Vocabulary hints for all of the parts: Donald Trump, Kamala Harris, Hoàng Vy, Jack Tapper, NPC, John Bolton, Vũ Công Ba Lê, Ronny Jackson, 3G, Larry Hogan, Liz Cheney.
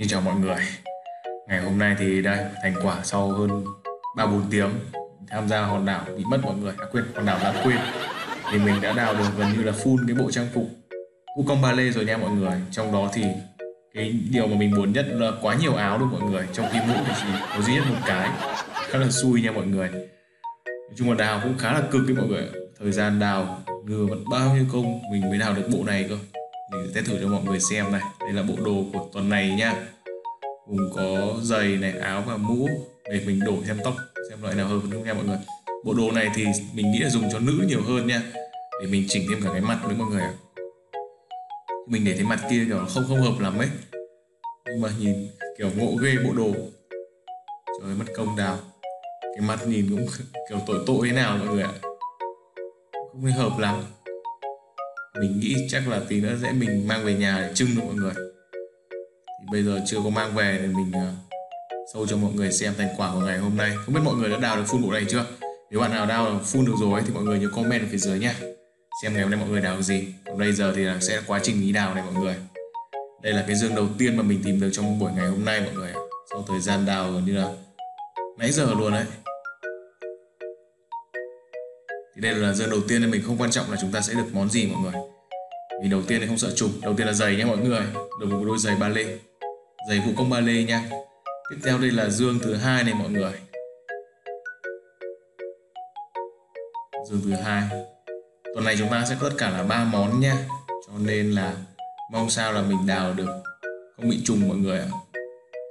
Xin chào mọi người. Ngày hôm nay thì đây, thành quả sau hơn 3-4 tiếng tham gia hòn đảo bị mất mọi người. Hòn đảo đã quên. Thì mình đã đào được gần như là full cái bộ trang phục Vũ Công Ba Lê rồi nha mọi người. Trong đó thì cái điều mà mình muốn nhất là quá nhiều áo luôn mọi người. Trong khi mũ thì chỉ có duy nhất một cái. Khá là xui nha mọi người. Nói chung là đào cũng khá là cực đấy mọi người. Thời gian đào ngừa mất bao nhiêu công mình mới đào được bộ này cơ. Mình sẽ thử cho mọi người xem này. Đây là bộ đồ của tuần này nha. Cùng có giày này, áo và mũ. Để mình đổi xem tóc xem loại nào hơn đúng không nha mọi người. Bộ đồ này thì mình nghĩ là dùng cho nữ nhiều hơn nha. Để mình chỉnh thêm cả cái mặt với mọi người. Mình để cái mặt kia kiểu không hợp lắm ấy. Nhưng mà nhìn kiểu ngộ ghê bộ đồ. Trời ơi, mất công đào. Cái mặt nhìn cũng kiểu tội thế nào mọi người ạ. Không thấy hợp lắm. Mình nghĩ chắc là tí nữa sẽ mình mang về nhà để trưng cho mọi người. Thì bây giờ chưa có mang về thì mình show cho mọi người xem thành quả của ngày hôm nay. Không biết mọi người đã đào được full bộ này chưa? Nếu bạn nào đào full được rồi thì mọi người nhớ comment ở phía dưới nha. Xem ngày hôm nay mọi người đào được gì. Còn bây giờ thì sẽ là quá trình lý đào này mọi người. Đây là cái dương đầu tiên mà mình tìm được trong buổi ngày hôm nay mọi người. Sau thời gian đào gần như là nãy giờ luôn đấy. Thì đây là dương đầu tiên nên mình không quan trọng là chúng ta sẽ được món gì mọi người. Vì đầu tiên thì không sợ trùng. Đầu tiên là giày nha mọi người. Được một đôi giày ba lê. Giày Vũ Công Ba Lê nha. Tiếp theo đây là dương thứ hai này mọi người. Dương thứ hai. Tuần này chúng ta sẽ có tất cả là 3 món nha. Cho nên là mong sao là mình đào được không bị trùng mọi người ạ.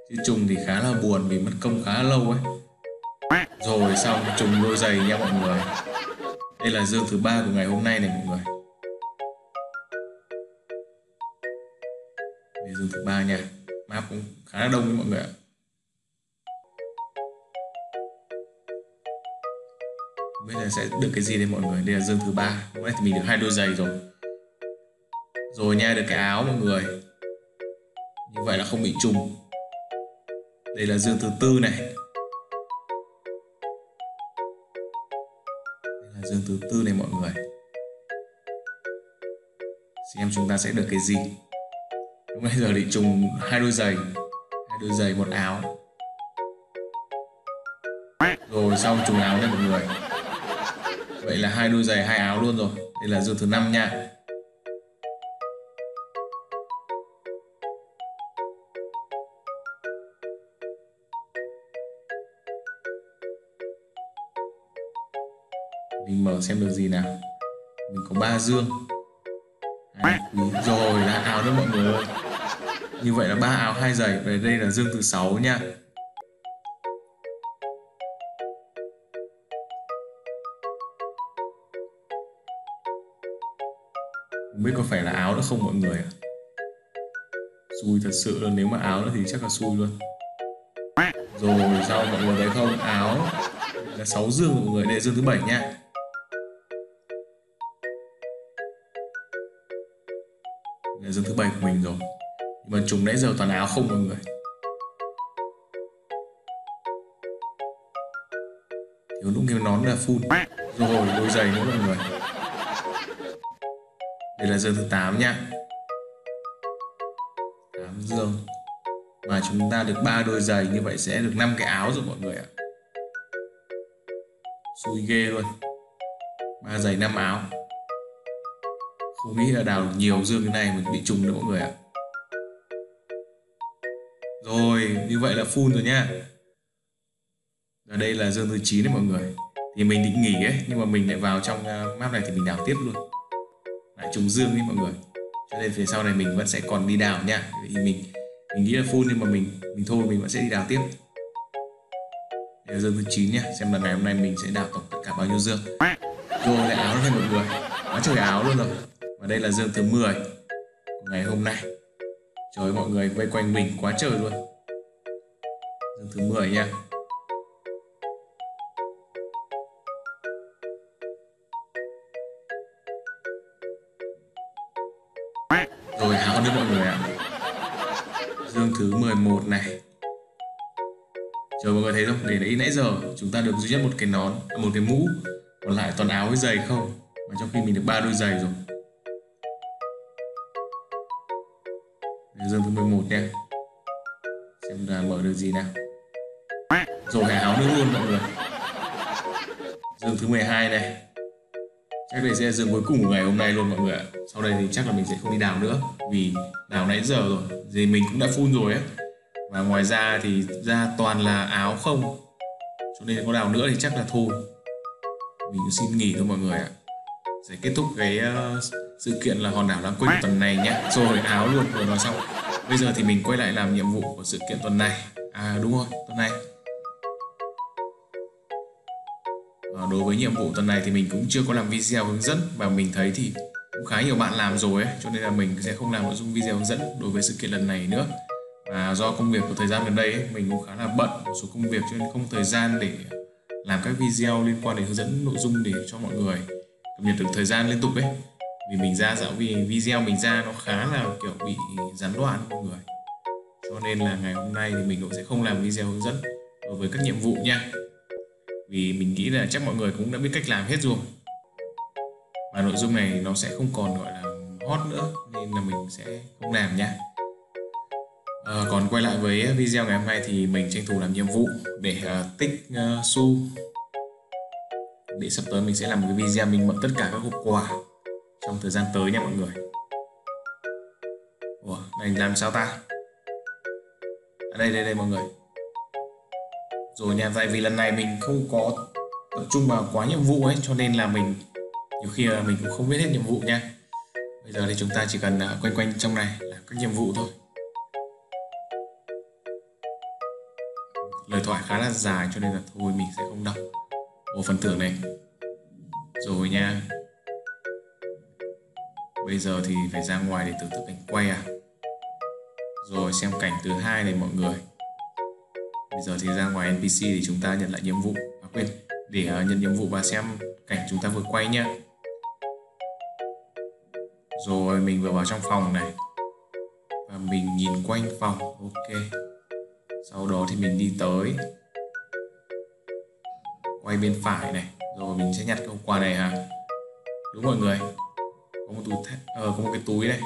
Chứ trùng thì khá là buồn vì mất công khá lâu ấy. Rồi xong trùng đôi giày nha mọi người. Đây là dương thứ ba của ngày hôm nay này mọi người. Đây dương thứ ba nha. Map cũng khá là đông đấy mọi người ạ. Bây giờ sẽ được cái gì đây mọi người? Đây là dương thứ ba. Hôm nay thì mình được 2 đôi giày rồi. Rồi nha, được cái áo mọi người. Như vậy là không bị trùng. Đây là dương thứ tư này. Đây là dương thứ tư này mọi người. Xem chúng ta sẽ được cái gì. Lúc nãy giờ thì trùng 2 đôi giày, 2 đôi giày, 1 áo. Rồi xong trùng áo nha mọi người. Vậy là 2 đôi giày 2 áo luôn rồi. Đây là dương thứ 5 nha. Mình mở xem được gì nào. Mình có 3 dương. Rồi là áo đó mọi người ơi. Như vậy là 3 áo 2 giày. Về đây là dương thứ 6 nha. Không biết có phải là áo nữa không mọi người ạ. Xui thật sự là nếu mà áo nữa thì chắc là xui luôn. Rồi sao mọi người thấy không? Áo là 6 dương mọi người. Đây là dương thứ 7 nha. Đây là dương thứ 7 của mình rồi. Nhưng mà chúng nãy giờ toàn áo không mọi người. Thiếu đúng cái nón là full. Rồi đôi giày nữa mọi người. Đây là dương thứ 8 nha. 8 dương. Mà chúng ta được 3 đôi giày. Như vậy sẽ được 5 cái áo rồi mọi người ạ. Xui ghê luôn. 3 giày 5 áo. Không nghĩ là đào được nhiều dương cái này mình bị trùng nữa mọi người ạ. Rồi như vậy là full rồi nha. Và đây là dương thứ 9 đấy mọi người. Thì mình định nghỉ ấy. Nhưng mà mình lại vào trong map này thì mình đào tiếp luôn. Lại trùng dương đi mọi người. Cho nên phía sau này mình vẫn sẽ còn đi đào nha. Thì mình nghĩ là full nhưng mà mình thôi mình vẫn sẽ đi đào tiếp. Đây là dương thứ 9 nhá. Xem là ngày hôm nay mình sẽ đào tổng tất cả bao nhiêu dương. Rồi lại áo thêm mọi người. Quá trời áo luôn rồi. Và đây là dương thứ 10 của ngày hôm nay. Trời ơi, mọi người vây quanh mình quá trời luôn. Dương thứ 10 nha. Rồi áo nữa mọi người ạ. Dương thứ 11 này. Trời, mọi người thấy không? Để nãy giờ chúng ta được duy nhất một cái nón, một cái mũ. Còn lại toàn áo với giày không. Mà trong khi mình được 3 đôi giày rồi. Dương thứ 11 nha. xem là mở được gì nào. Rồi cái áo nữa luôn mọi người. Dừng thứ 12 này. Chắc đây sẽ dừng cuối cùng của ngày hôm nay luôn mọi người ạ. Sau đây thì chắc là mình sẽ không đi đào nữa, vì đào nãy giờ rồi, thì mình cũng đã full rồi ấy. Và ngoài ra thì ra toàn là áo không, cho nên có đào nữa thì chắc là thôi. Mình cũng xin nghỉ thôi mọi người ạ. Sẽ kết thúc cái sự kiện là hòn đảo Lam Quýnh tuần này nhé. Rồi áo luôn rồi nó xong. Bây giờ thì mình quay lại làm nhiệm vụ của sự kiện tuần này. À đúng rồi, tuần này. Đối với nhiệm vụ tuần này thì mình cũng chưa có làm video hướng dẫn, và mình thấy thì cũng khá nhiều bạn làm rồi ấy, cho nên là mình sẽ không làm nội dung video hướng dẫn đối với sự kiện lần này nữa. Và do công việc của thời gian gần đây ấy, mình cũng khá là bận một số công việc cho nên không có thời gian để làm các video liên quan đến hướng dẫn nội dung để cho mọi người cập nhật được thời gian liên tục ấy. Vì mình ra dạo vì video mình ra nó khá là kiểu bị gián đoạn mọi người. Cho nên là ngày hôm nay thì mình cũng sẽ không làm video hướng dẫn đối với các nhiệm vụ nha. Vì mình nghĩ là chắc mọi người cũng đã biết cách làm hết rồi. Và nội dung này nó sẽ không còn gọi là hot nữa, nên là mình sẽ không làm nha. Còn quay lại với video ngày hôm nay thì mình tranh thủ làm nhiệm vụ để tích xu. Để sắp tới mình sẽ làm một cái video mình mở tất cả các hộp quà trong thời gian tới nha mọi người. Ủa, này làm sao ta? À, đây mọi người. Rồi nha, tại vì lần này mình không có tập trung vào quá nhiệm vụ ấy, cho nên là mình nhiều khi là mình cũng không biết hết nhiệm vụ nha. Bây giờ thì chúng ta chỉ cần quanh quanh trong này là các nhiệm vụ thôi. Lời thoại khá là dài cho nên là thôi mình sẽ không đọc. Ồ, phần thưởng này. Rồi nha. Bây giờ thì phải ra ngoài để thưởng thức cảnh quay à. Rồi xem cảnh thứ 2 này mọi người. Bây giờ thì ra ngoài NPC thì chúng ta nhận lại nhiệm vụ. À quên, để nhận nhiệm vụ và xem cảnh chúng ta vừa quay nhá. Rồi mình vừa vào trong phòng này. Và mình nhìn quanh phòng, ok. Sau đó thì mình đi tới. Quay bên phải này. Rồi mình sẽ nhặt cái hộp quà này hả? Đúng mọi người. Có một, có một cái túi này.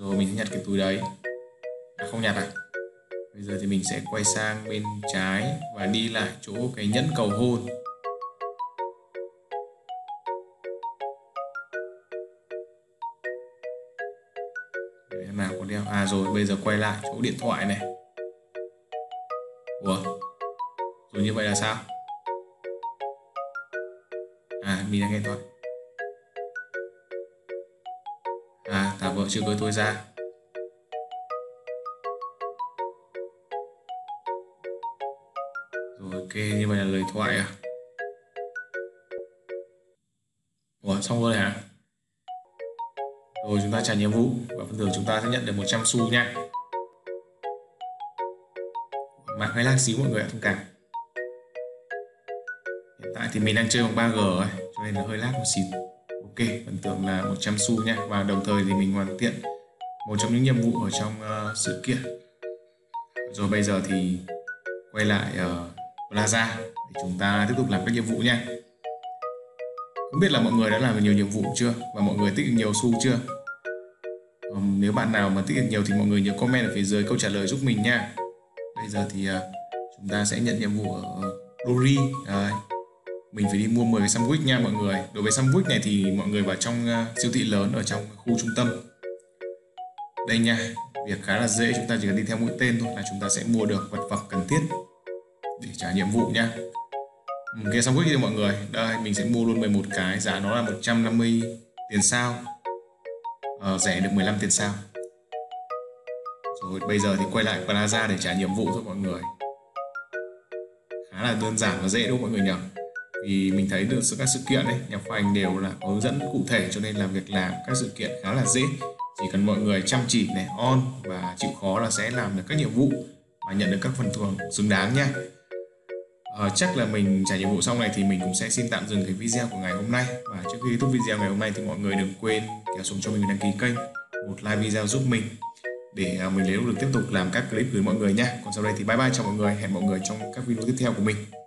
Rồi mình sẽ nhặt cái túi đấy. À không nhặt à? Bây giờ thì mình sẽ quay sang bên trái và đi lại chỗ cái nhẫn cầu hôn. Để nào có đeo. À rồi, bây giờ quay lại chỗ điện thoại này. Ủa? Rồi như vậy là sao? À, mình đang nghe thoại. À, thả vợ chưa cưới tôi ra. Ok, như vậy là lời thoại à? Ủa, xong rồi hả? Rồi chúng ta trả nhiệm vụ và phần thưởng chúng ta sẽ nhận được 100 xu nha. Mạng hơi lag xíu mọi người ạ, thông cảm. Hiện tại thì mình đang chơi bằng 3G ấy, cho nên là hơi lag một xíu. Ok, phần thưởng là 100 xu nha, và đồng thời thì mình hoàn thiện một trong những nhiệm vụ ở trong sự kiện. Rồi bây giờ thì quay lại Plaza để chúng ta tiếp tục làm các nhiệm vụ nha. Không biết là mọi người đã làm nhiều nhiệm vụ chưa, và mọi người tích được nhiều xu chưa? Nếu bạn nào mà tích được nhiều thì mọi người nhớ comment ở phía dưới câu trả lời giúp mình nha. Bây giờ thì chúng ta sẽ nhận nhiệm vụ ở Dory. Mình phải đi mua 10 cái sandwich nha mọi người. Đối với sandwich này thì mọi người vào trong siêu thị lớn ở trong khu trung tâm. Đây nha, việc khá là dễ, chúng ta chỉ cần đi theo mũi tên thôi là chúng ta sẽ mua được vật phẩm cần thiết để trả nhiệm vụ nha. Cái sandwich thì mọi người, đây mình sẽ mua luôn 11 cái, giá nó là 150 tiền sao. Rẻ được 15 tiền sao. Rồi bây giờ thì quay lại Plaza để trả nhiệm vụ thôi mọi người. Khá là đơn giản và dễ đúng không mọi người nhỉ? Vì mình thấy được các sự kiện ấy, nhà phát hành đều là có hướng dẫn cụ thể, cho nên là việc làm các sự kiện khá là dễ. Chỉ cần mọi người chăm chỉ này, on và chịu khó là sẽ làm được các nhiệm vụ và nhận được các phần thưởng xứng đáng nha. Chắc là mình trả nhiệm vụ xong này thì mình cũng sẽ xin tạm dừng cái video của ngày hôm nay. Và trước khi kết thúc video ngày hôm nay thì mọi người đừng quên kéo xuống cho mình đăng ký kênh, một like video giúp mình để mình lấy động lực tiếp tục làm các clip gửi mọi người nhé. Còn sau đây thì bye bye chào mọi người, hẹn mọi người trong các video tiếp theo của mình.